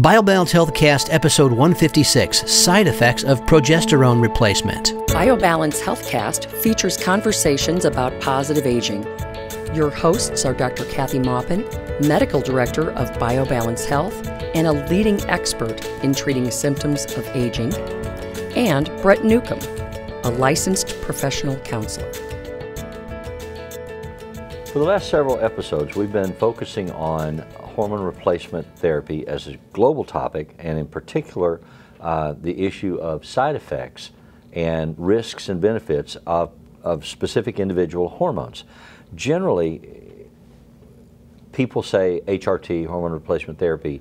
Biobalance HealthCast Episode 156, Side Effects of Progesterone Replacement. Biobalance HealthCast features conversations about positive aging. Your hosts are Dr. Kathy Maupin, Medical Director of Biobalance Health and a leading expert in treating symptoms of aging, and Brett Newcomb, a licensed professional counselor. For the last several episodes, we've been focusing on hormone replacement therapy as a global topic, and in particular, the issue of side effects and risks and benefits of specific individual hormones. Generally, people say HRT, hormone replacement therapy,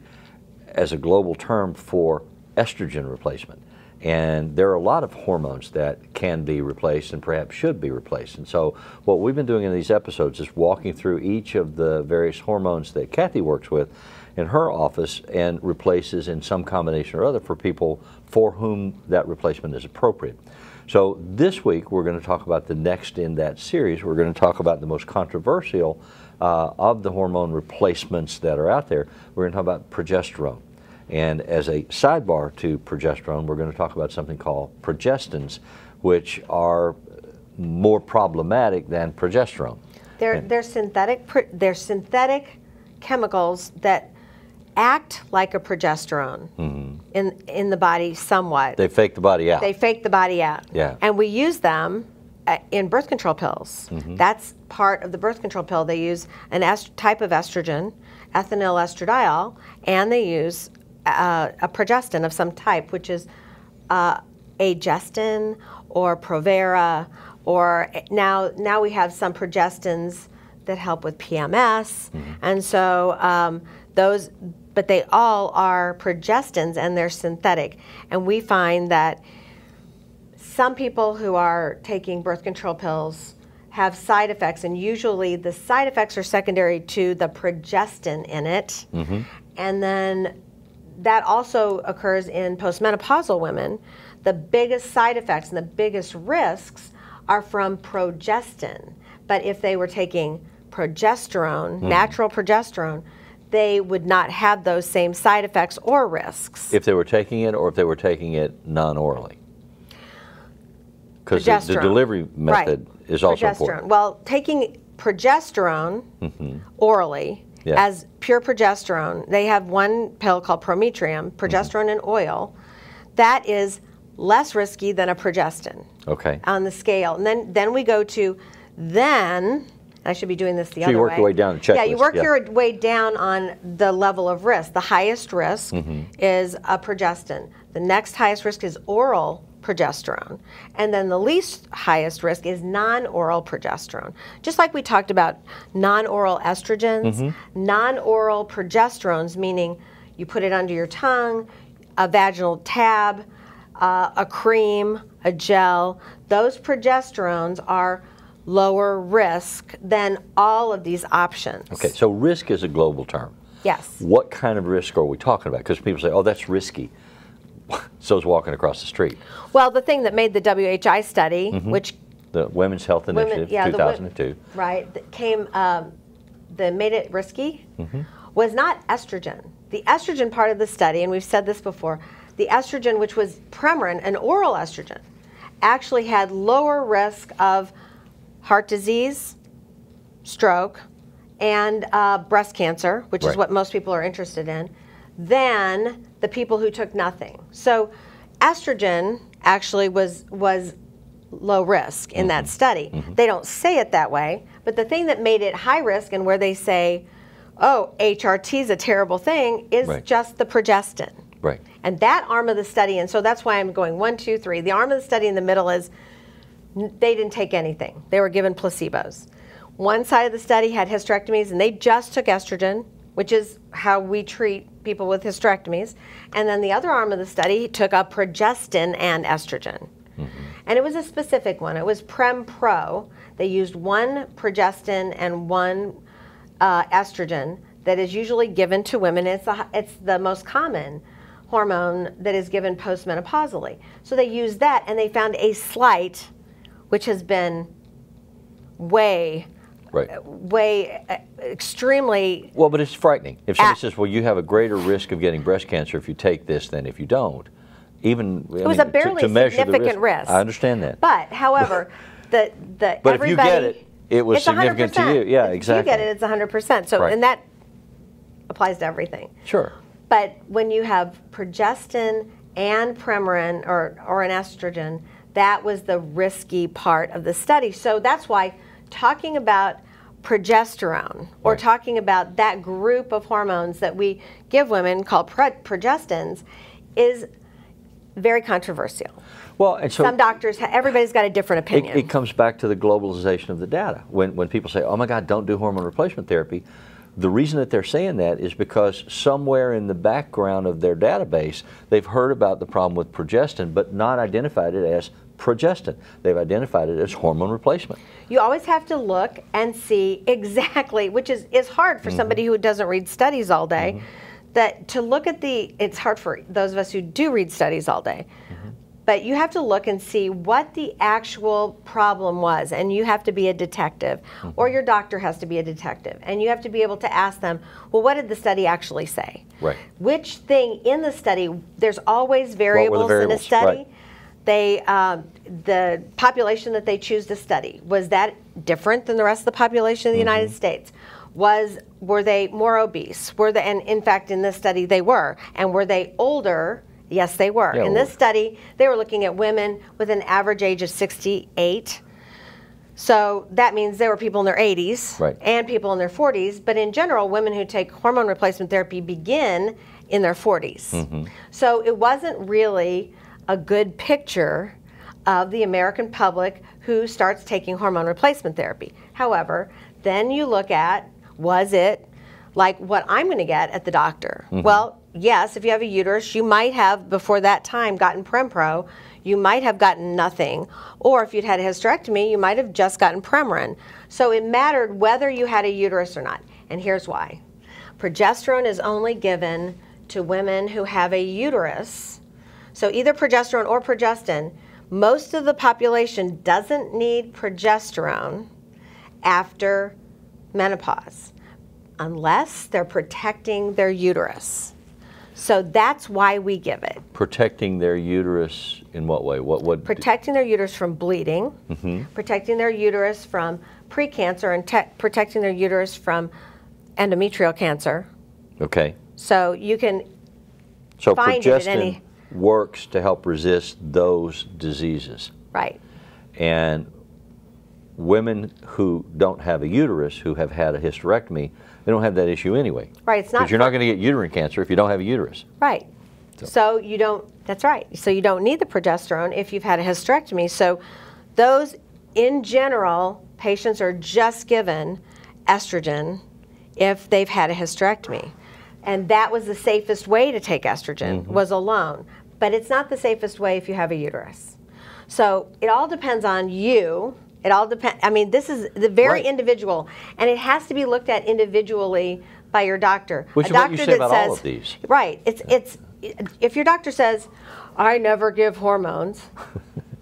as a global term for estrogen replacement. And there are a lot of hormones that can be replaced and perhaps should be replaced. And so what we've been doing in these episodes is walking through each of the various hormones that Kathy works with in her office and replaces in some combination or other for people for whom that replacement is appropriate. So this week we're going to talk about the next in that series. We're going to talk about the most controversial of the hormone replacements that are out there. We're going to talk about progesterone. And as a sidebar to progesterone, we're going to talk about something called progestins, which are more problematic than progesterone. They're synthetic chemicals that act like a progesterone in the body somewhat. They fake the body out. They fake the body out. Yeah. And we use them in birth control pills. That's part of the birth control pill. They use an type of estrogen, ethinyl estradiol, and they use a progestin of some type, which is Agestin or Provera, or now we have some progestins that help with PMS, and so those, but they all are progestins and they're synthetic, and we find that some people who are taking birth control pills have side effects, and usually the side effects are secondary to the progestin in it. And then that also occurs in postmenopausal women. The biggest side effects and the biggest risks are from progestin. But if they were taking progesterone, natural progesterone, they would not have those same side effects or risks. If they were taking it, or if they were taking it non-orally. Because the delivery method is also important. Well, taking progesterone orally as pure progesterone, they have one pill called Prometrium, progesterone in oil, that is less risky than a progestin on the scale. And then we go to, I should be doing this the other way. So you work your way down the checklist. Yeah, you work your way down on the level of risk. The highest risk is a progestin. The next highest risk is oral progesterone, and then the least highest risk is non-oral progesterone. Just like we talked about non-oral estrogens, non-oral progesterones, meaning you put it under your tongue, a vaginal tab, a cream, a gel, those progesterones are lower risk than all of these options. Okay, so risk is a global term. Yes. What kind of risk are we talking about? Because people say, oh, that's risky. So is walking across the street. Well, the thing that made the WHI study, which the Women's Health Initiative, 2002, right, came that made it risky, was not estrogen. The estrogen part of the study, and we've said this before, the estrogen, which was Premarin, an oral estrogen, actually had lower risk of heart disease, stroke, and breast cancer, which is what most people are interested in, than the people who took nothing. So estrogen actually was low risk in that study. They don't say it that way, but the thing that made it high risk and where they say, oh, HRT is a terrible thing, is just the progestin. And that arm of the study, and so that's why I'm going 1, 2, 3. The arm of the study in the middle is they didn't take anything. They were given placebos. One side of the study had hysterectomies, and they just took estrogen, which is how we treat people with hysterectomies. And then the other arm of the study took a progestin and estrogen. And it was a specific one. It was Prempro. They used one progestin and one estrogen that is usually given to women. It's the most common hormone that is given postmenopausally. So they used that, and they found a slight, which has been way way extremely... Well, but it's frightening. If somebody says, well, you have a greater risk of getting breast cancer if you take this than if you don't, even... I mean, a barely significant risk. I understand that. But, however, but if you get it, it was significant 100%. To you. Yeah, exactly. If you get it, it's 100%. So, and that applies to everything. Sure. But when you have progestin and Premarin or an estrogen, that was the risky part of the study. So that's why talking about progesterone or talking about that group of hormones that we give women called progestins is very controversial. Well, and so some doctors, everybody's got a different opinion. It comes back to the globalization of the data. When people say, oh my God, don't do hormone replacement therapy, the reason that they're saying that is because somewhere in the background of their database, they've heard about the problem with progestin, but not identified it as progestin. They've identified it as hormone replacement. You always have to look and see exactly, which is hard for somebody who doesn't read studies all day, that to look at the, it's hard for those of us who do read studies all day, but you have to look and see what the actual problem was, and you have to be a detective, or your doctor has to be a detective, and you have to be able to ask them, well, what did the study actually say? Right. Which thing in the study, there's always variables in a study. Right. They, the population that they choose to study, was that different than the rest of the population of the United States? Were they more obese? Were they, and in fact, in this study they were, and were they older? Yes, they were. Yeah, in this study, they were looking at women with an average age of 68. So that means there were people in their 80s and people in their 40s. But in general, women who take hormone replacement therapy begin in their 40s. So it wasn't really a good picture of the American public who starts taking hormone replacement therapy. However, then you look at, was it like what I'm going to get at the doctor? Well, yes, if you have a uterus, you might have, before that time, gotten Prempro. You might have gotten nothing. Or if you'd had a hysterectomy, you might have just gotten Premarin. So it mattered whether you had a uterus or not. And here's why. Progesterone is only given to women who have a uterus. So either progesterone or progestin. Most of the population doesn't need progesterone after menopause, unless they're protecting their uterus. So that's why we give it. Protecting their uterus in what way? What? Protecting their uterus from bleeding, protecting their uterus from precancer, and protecting their uterus from endometrial cancer. Okay. So you can find it in any... progestin works to help resist those diseases. Right. And women who don't have a uterus, who have had a hysterectomy, they don't have that issue anyway. Right, it's not. Because you're not going to get uterine cancer if you don't have a uterus. Right. So you don't, that's right. So you don't need the progesterone if you've had a hysterectomy. So those, in general, patients are just given estrogen if they've had a hysterectomy. And that was the safest way to take estrogen, was alone. But it's not the safest way if you have a uterus. So it all depends on you. It all depends. I mean, this is the very individual, and it has to be looked at individually by your doctor. Which is what you say about all of these. Right. It's if your doctor says, "I never give hormones,"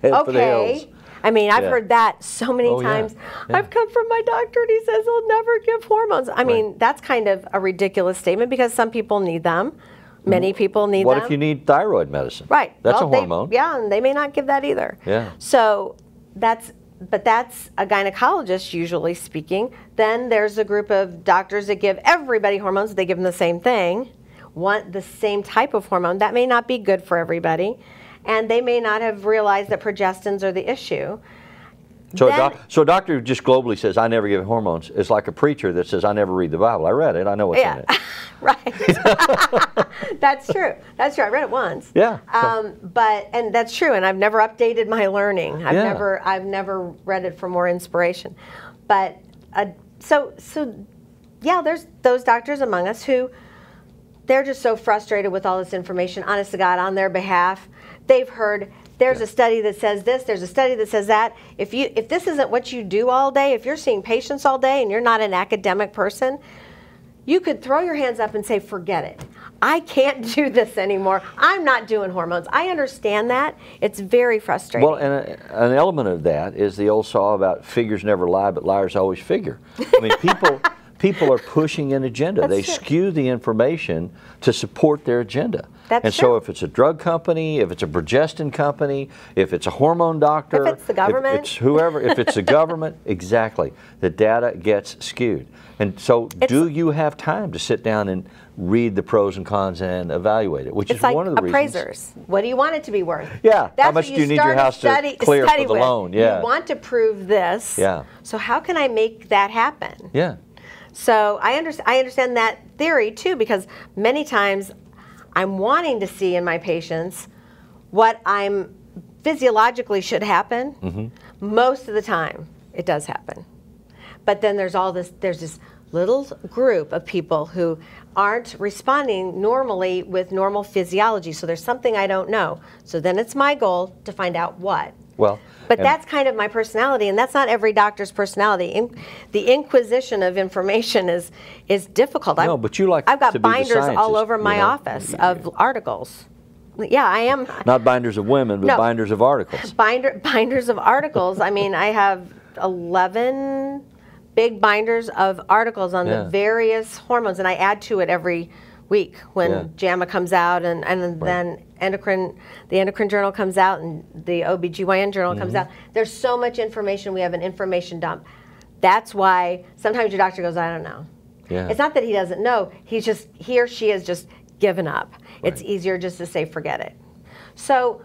okay. I mean, I've heard that so many times. I've come from my doctor, and he says he'll never give hormones. I mean, that's kind of a ridiculous statement because some people need them. Many people need them. What if you need thyroid medicine? Right. That's a hormone. Yeah, and they may not give that either. Yeah. So that's. But that's a gynecologist usually speaking. Then there's a group of doctors that give everybody hormones. They give them the same thing, want the same type of hormone. That may not be good for everybody. And they may not have realized that progestins are the issue. So, then, so a doctor who just globally says, I never give hormones, is like a preacher that says, I never read the Bible. I read it. I know what's in it. Right. That's true. That's true. I read it once. Yeah. And that's true. And I've never updated my learning. I've never read it for more inspiration. But so yeah, there's those doctors among us who they're just so frustrated with all this information, honest to God, on their behalf. They've heard there's a study that says this, there's a study that says that. If this isn't what you do all day, if you're seeing patients all day and you're not an academic person, you could throw your hands up and say, forget it. I can't do this anymore. I'm not doing hormones. I understand that. It's very frustrating. Well, and an element of that is the old saw about figures never lie, but liars always figure. I mean, people are pushing an agenda. That's true. Skew the information to support their agenda. That's and true. So if it's a drug company, if it's a progestin company, if it's a hormone doctor, if it's the government, if it's whoever, if it's the government, exactly, the data gets skewed. And so do you have time to sit down and read the pros and cons and evaluate it, which is like one of the appraisers. Reasons. What do you want it to be worth? Yeah. That's how much do you need your house to clear for the loan? Yeah. You want to prove this. Yeah. So how can I make that happen? Yeah. So I understand that theory too, because many times I'm wanting to see in my patients what I'm physiologically should happen. Mm-hmm. Most of the time it does happen. But then there's all this, there's this little group of people who aren't responding normally with normal physiology. So there's something I don't know. So then it's my goal to find out what. Well, but that's kind of my personality, and that's not every doctor's personality. The inquisition of information is difficult. No, but you like I've got binders all over my office of articles. Yeah, I am. Not binders of women, but binders of articles. Binders of articles. I mean, I have 11 big binders of articles on the various hormones, and I add to it every week when JAMA comes out, and then the endocrine journal comes out, and the OBGYN journal comes out. There's so much information. We have an information dump. That's why sometimes your doctor goes, I don't know. Yeah. It's not that he doesn't know. He's just, he or she has just given up. Right. It's easier just to say, forget it. So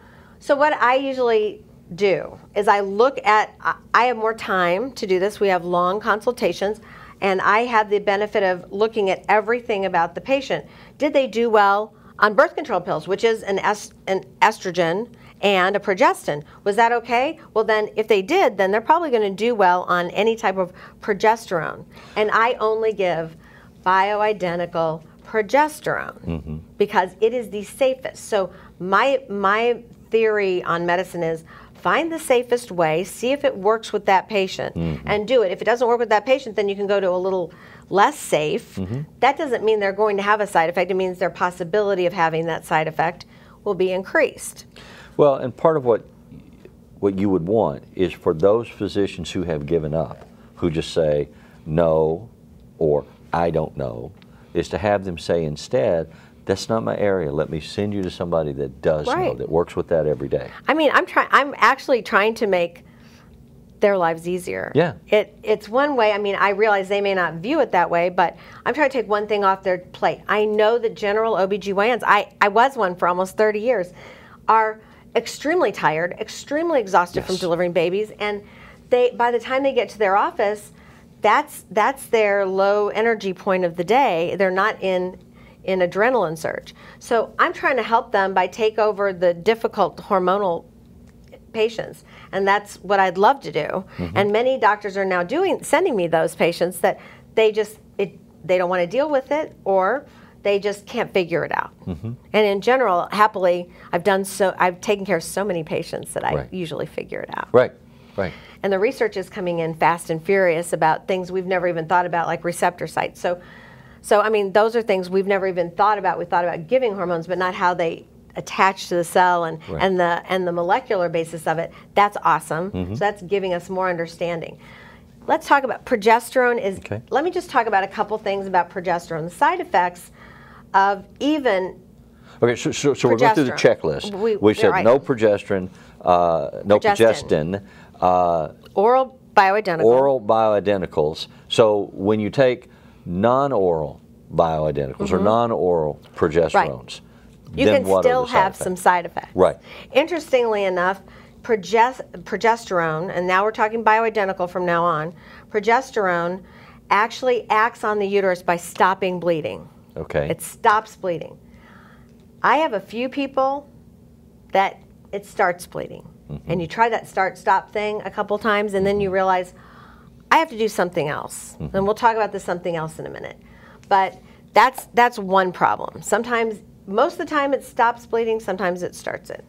what I usually do is I look at, I have more time to do this. We have long consultations. And I had the benefit of looking at everything about the patient. Did they do well on birth control pills, which is an estrogen and a progestin? Was that okay? Well, then if they did, then they're probably going to do well on any type of progesterone. And I only give bioidentical progesterone because it is the safest. So my theory on medicine is, find the safest way, see if it works with that patient, and do it. If it doesn't work with that patient, then you can go to a little less safe. That doesn't mean they're going to have a side effect. It means their possibility of having that side effect will be increased. Well, and part of what you would want is for those physicians who have given up, who just say no or I don't know, is to have them say instead, that's not my area. Let me send you to somebody that does know, that works with that every day. I mean, I'm actually trying to make their lives easier. Yeah. It's one way. I mean, I realize they may not view it that way, but I'm trying to take one thing off their plate. I know the general OBGYNs, I was one for almost 30 years, are extremely tired, extremely exhausted from delivering babies, and they by the time they get to their office, that's their low energy point of the day. They're not in adrenaline surge. So I'm trying to help them by take over the difficult hormonal patients, and that's what I'd love to do. And many doctors are now sending me those patients that they don't want to deal with it, or they just can't figure it out. And in general, happily, I've taken care of so many patients that I usually figure it out. Right. And the research is coming in fast and furious about things we've never even thought about, like receptor sites. So, I mean, those are things we've never even thought about. We thought about giving hormones, but not how they attach to the cell and the molecular basis of it. That's awesome. So that's giving us more understanding. Let's talk about progesterone. Let me just talk about a couple things about progesterone. The side effects of even so we're going through the checklist. We said no progesterone, no progestin. Oral bioidenticals. Oral bioidenticals. So when you take non-oral bioidenticals or non-oral progesterones, you can still have some side effects. Interestingly enough, progesterone, and now we're talking bioidentical from now on, progesterone actually acts on the uterus by stopping bleeding. It stops bleeding. I have a few people that it starts bleeding. And you try that start-stop thing a couple times, and then you realize, I have to do something else. And we'll talk about this something else in a minute. But that's one problem. Sometimes, most of the time it stops bleeding, sometimes it starts it.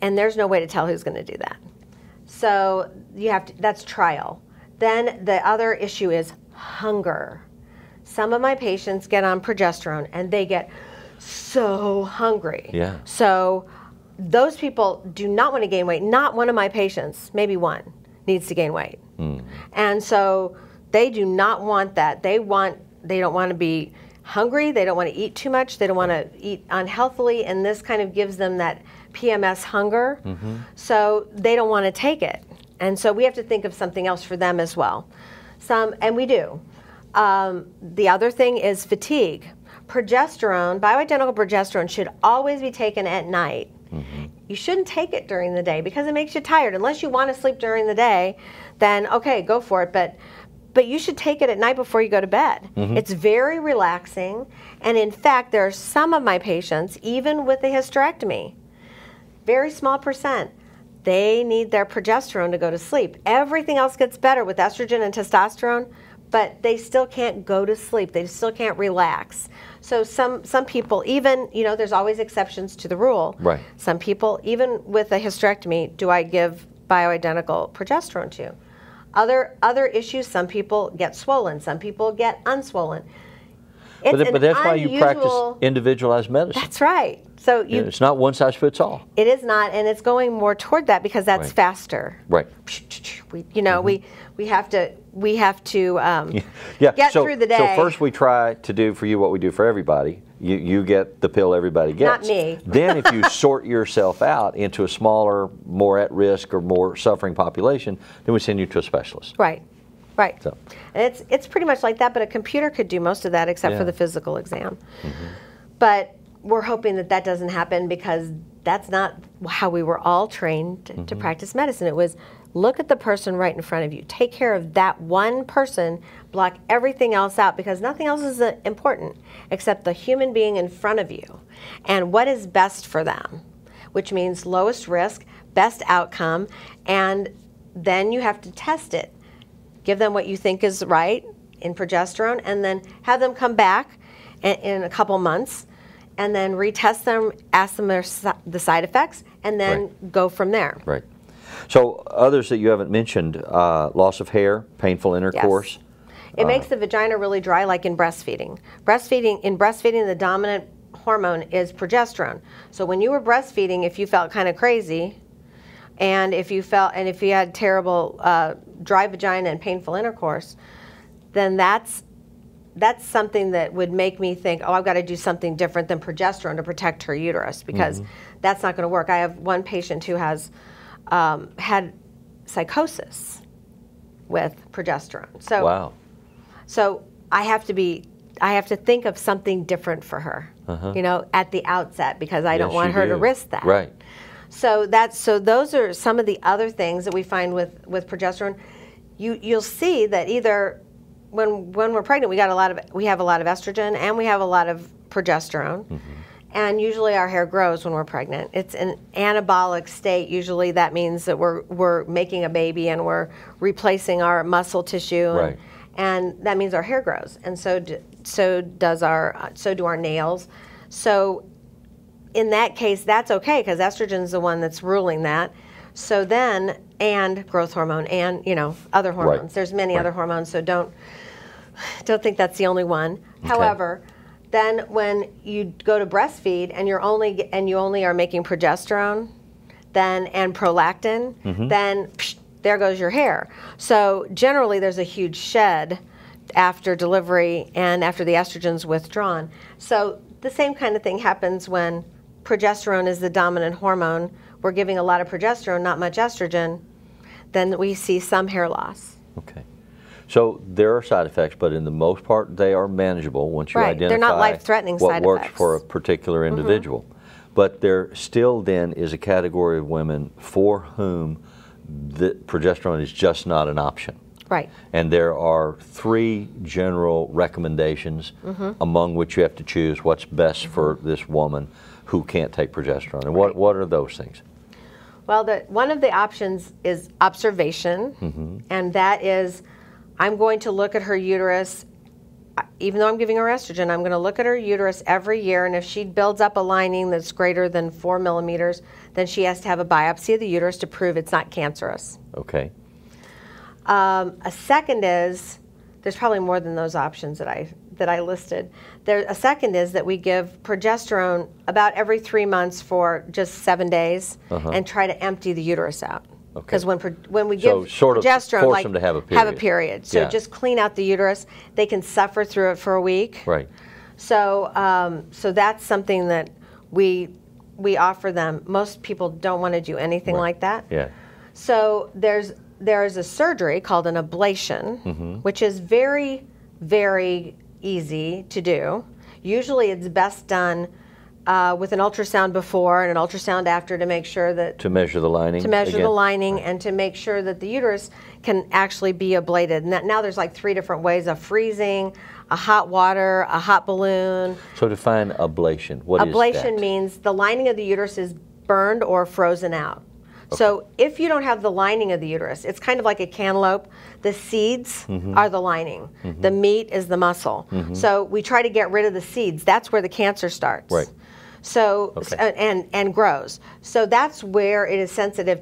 And there's no way to tell who's going to do that. So that's trial. Then the other issue is hunger. some of my patients get on progesterone and they get so hungry. Yeah. So those people do not want to gain weight. Not one of my patients, maybe one, needs to gain weight. Mm. And so they do not want that. They don't want to be hungry, they don't want to eat too much, they don't want to eat unhealthily, and this kind of gives them that PMS hunger. Mm-hmm. So they don't want to take it. And so we have to think of something else for them as well. And we do. The other thing is fatigue. Progesterone, bioidentical progesterone, should always be taken at night. Mm-hmm. You shouldn't take it during the day because it makes you tired. Unless you want to sleep during the day, then okay, go for it. But you should take it at night before you go to bed. Mm-hmm. It's very relaxing. And in fact, there are some of my patients, even with a hysterectomy, very small percent, they need their progesterone to go to sleep. Everything else gets better with estrogen and testosterone, but they still can't go to sleep. They still can't relax. So some people, even, you know, there's always exceptions to the rule. Right. Some people, even with a hysterectomy, do I give bioidentical progesterone to? Other issues, some people get swollen, some people get unswollen. But that's why you practice individualized medicine. That's right. So you, it's not one size fits all. It is not, and it's going more toward that because that's right. Faster. Right. We have to get through the day. So first we try to do for you what we do for everybody. You get the pill everybody gets. Not me. Then if you sort yourself out into a smaller, more at risk or more suffering population, then we send you to a specialist. Right. Right. So. And it's pretty much like that, but a computer could do most of that except for the physical exam. Mm-hmm. But we're hoping that that doesn't happen because that's not how we were all trained to practice medicine. It was look at the person right in front of you. Take care of that one person. Block everything else out because nothing else is important except the human being in front of you and what is best for them, which means lowest risk, best outcome, and then you have to test it. Give them what you think is right in progesterone and then have them come back in a couple months and then retest them, ask them the side effects, and then go from there. Right. So others that you haven't mentioned, loss of hair, painful intercourse. Yes. It makes the vagina really dry like in breastfeeding. In breastfeeding, the dominant hormone is progesterone. So when you were breastfeeding, if you felt kind of crazy, and if you had terrible dry vagina and painful intercourse, then that's something that would make me think, oh, I've got to do something different than progesterone to protect her uterus because that's not going to work. I have one patient who has had psychosis with progesterone. So, wow. So I have to think of something different for her, you know, at the outset because I don't want her to risk that. Right. So those are some of the other things that we find with progesterone. You'll see that either when we're pregnant we have a lot of estrogen and we have a lot of progesterone, and usually our hair grows when we're pregnant. It's an anabolic state. Usually that means that we're making a baby and we're replacing our muscle tissue, and that means our hair grows, and so do our nails. So in that case, that's okay because estrogen's the one that's ruling that. So then, and growth hormone, and you know other hormones. Right. There's many other hormones, so don't think that's the only one. Okay. However, then when you go to breastfeed and you only are making progesterone, then and prolactin, then psh, there goes your hair. So generally, there's a huge shed after delivery and after the estrogen's withdrawn. So the same kind of thing happens when progesterone is the dominant hormone. We're giving a lot of progesterone, not much estrogen, then we see some hair loss. Okay. So there are side effects, but in the most part, they are manageable once you identify they're not life-threatening what works for a particular individual. But there still then is a category of women for whom the progesterone is just not an option. Right. And there are three general recommendations among which you have to choose what's best for this woman who can't take progesterone. And what are those things? Well, one of the options is observation, and that is I'm going to look at her uterus. Even though I'm giving her estrogen, I'm going to look at her uterus every year, and if she builds up a lining that's greater than 4 millimeters, then she has to have a biopsy of the uterus to prove it's not cancerous. Okay. A second is, there's probably more than those options that I that I listed. A second is that we give progesterone about every 3 months for just 7 days and try to empty the uterus out. Because when we give progesterone, like, them to have a period. So just clean out the uterus. They can suffer through it for a week. Right. So so that's something that we offer them. Most people don't want to do anything like that. Yeah. So there is a surgery called an ablation, which is very, very easy to do. Usually it's best done with an ultrasound before and an ultrasound after to make sure that... To measure the lining. To measure the lining and to make sure that the uterus can actually be ablated. And that, now there's like 3 different ways of freezing, a hot water, a hot balloon. So define ablation. What is that? Ablation means the lining of the uterus is burned or frozen out. Okay. So if you don't have the lining of the uterus, it's kind of like a cantaloupe. The seeds are the lining. The meat is the muscle. So we try to get rid of the seeds. That's where the cancer starts. Right. So and grows. So that's where it is sensitive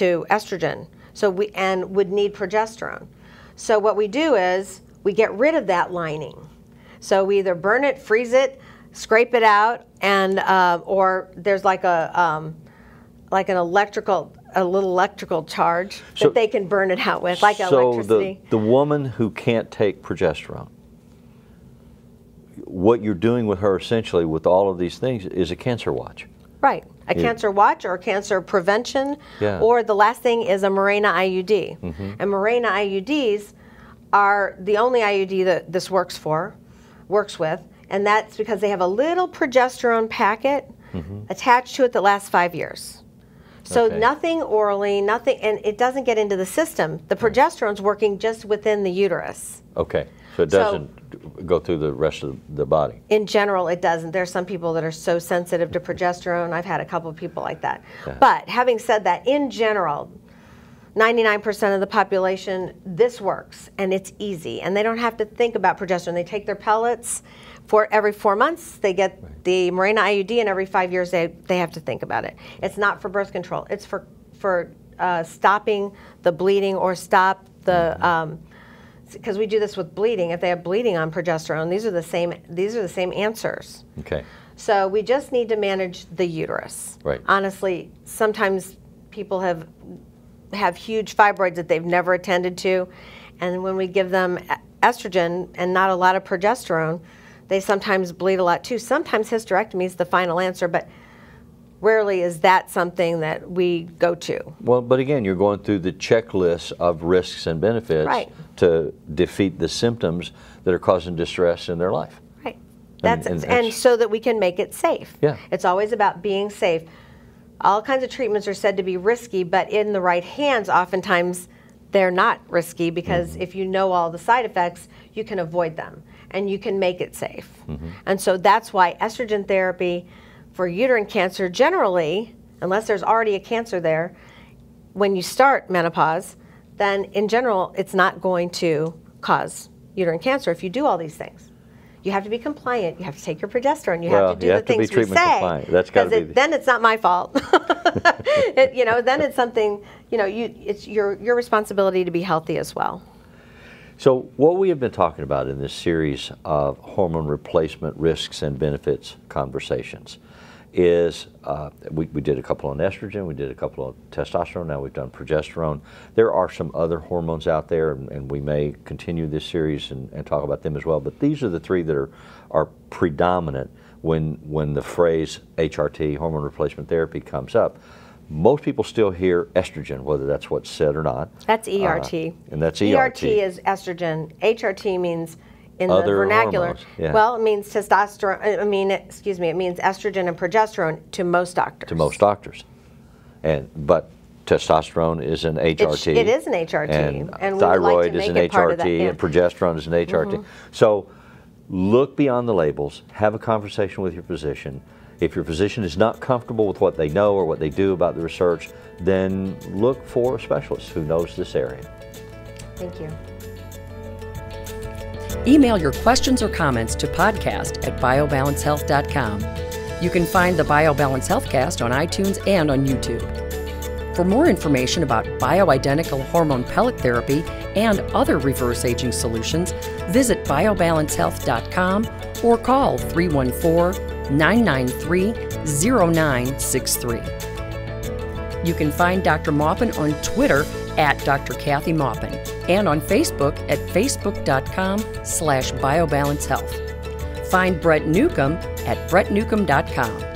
to estrogen. So we would need progesterone. So what we do is we get rid of that lining. So we either burn it, freeze it, scrape it out, and or there's like a like an electrical little electrical charge that they can burn it out with, like electricity. So the woman who can't take progesterone, what you're doing with her essentially with all of these things is a cancer watch. Right. A cancer watch or cancer prevention. Yeah. Or the last thing is a Mirena IUD. And Mirena IUDs are the only IUD that this works with. And that's because they have a little progesterone packet attached to it that lasts 5 years. So nothing orally, nothing, and it doesn't get into the system. The progesterone's working just within the uterus. Okay. So it doesn't go through the rest of the body? In general, it doesn't. There are some people that are so sensitive to progesterone. I've had a couple of people like that. But having said that, in general, 99% of the population, this works, and it's easy. And they don't have to think about progesterone. They take their pellets for every 4 months. They get the Mirena IUD, and every 5 years they have to think about it. It's not for birth control. It's for stopping the bleeding or stop the... because we do this with bleeding. If they have bleeding on progesterone, these are the same answers. Okay. So we just need to manage the uterus. Right. Honestly, sometimes people have huge fibroids that they've never attended to, and when we give them estrogen and not a lot of progesterone, they sometimes bleed a lot too. Sometimes hysterectomy is the final answer, but rarely is that something that we go to. Well, but again, you're going through the checklist of risks and benefits to defeat the symptoms that are causing distress in their life. Right. And so that we can make it safe. Yeah. It's always about being safe. All kinds of treatments are said to be risky, but in the right hands, oftentimes they're not risky because if you know all the side effects, you can avoid them and you can make it safe. And so that's why estrogen therapy for uterine cancer generally, unless there's already a cancer there, when you start menopause, then in general, it's not going to cause uterine cancer if you do all these things. You have to be compliant. You have to take your progesterone. You have to do the things we say. That's got to be. Then it's not my fault. You know, then it's something. You know, it's your responsibility to be healthy as well. So what we have been talking about in this series of hormone replacement risks and benefits conversations is we did a couple on estrogen, we did a couple on testosterone, now we've done progesterone. There are some other hormones out there, and we may continue this series and talk about them as well, but these are the 3 that are predominant when the phrase HRT, hormone replacement therapy, comes up. Most people still hear estrogen, whether that's what's said or not. That's ERT. And that's ERT. ERT is estrogen. HRT means, in the vernacular, well, it means testosterone. It means estrogen and progesterone to most doctors. To most doctors, but testosterone is an HRT. It is an HRT, and thyroid is an HRT, and progesterone is an HRT. So, look beyond the labels. Have a conversation with your physician. If your physician is not comfortable with what they know or what they do about the research, then look for a specialist who knows this area. Thank you. Email your questions or comments to podcast@biobalancehealth.com. You can find the Biobalance HealthCast on iTunes and on YouTube. For more information about bioidentical hormone pellet therapy and other reverse aging solutions, Visit biobalancehealth.com or call 314-993-0963. You can find Dr. Maupin on Twitter at Dr. Kathy Maupin and on Facebook at facebook.com/biobalancehealth. Find Brett Newcomb at brettnewcomb.com.